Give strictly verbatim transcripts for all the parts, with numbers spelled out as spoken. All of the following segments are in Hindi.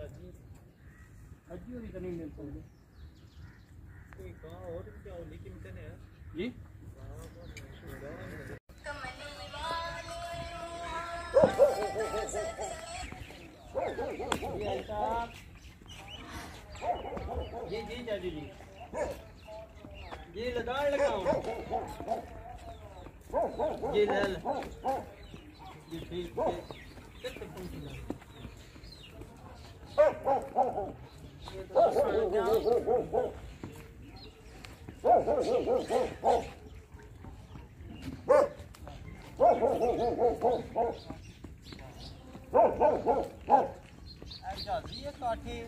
जी जी जी जादू जी जी लगाड़ लगाओ जी लाल जी ठीक है कितने पहुंच गए ये तो सारा जादू ये काटे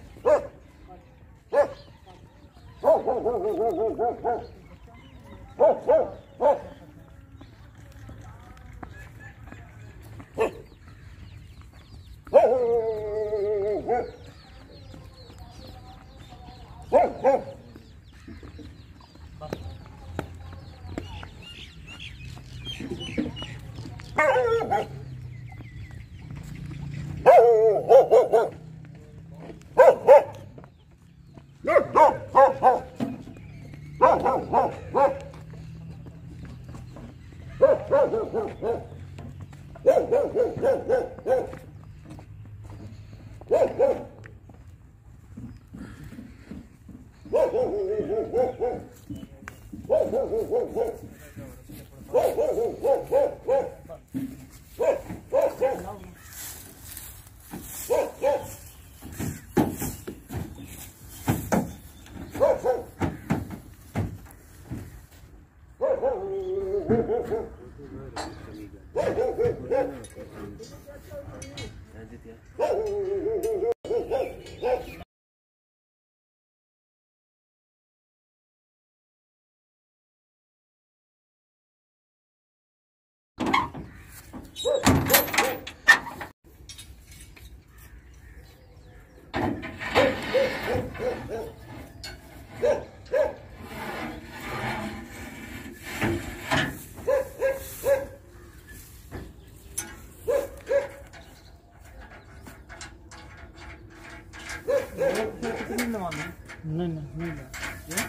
नहीं नहीं नहीं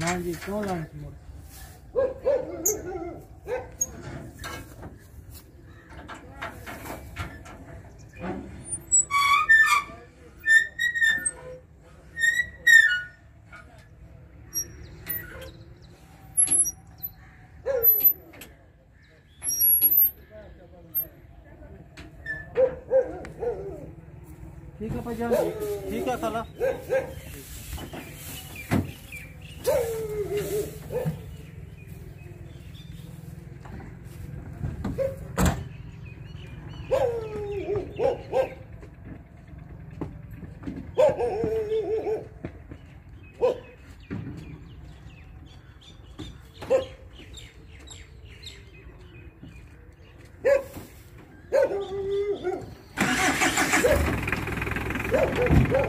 ना जी क्यों लाऊं तुम्हें ठीक है पाजी ठीक है साला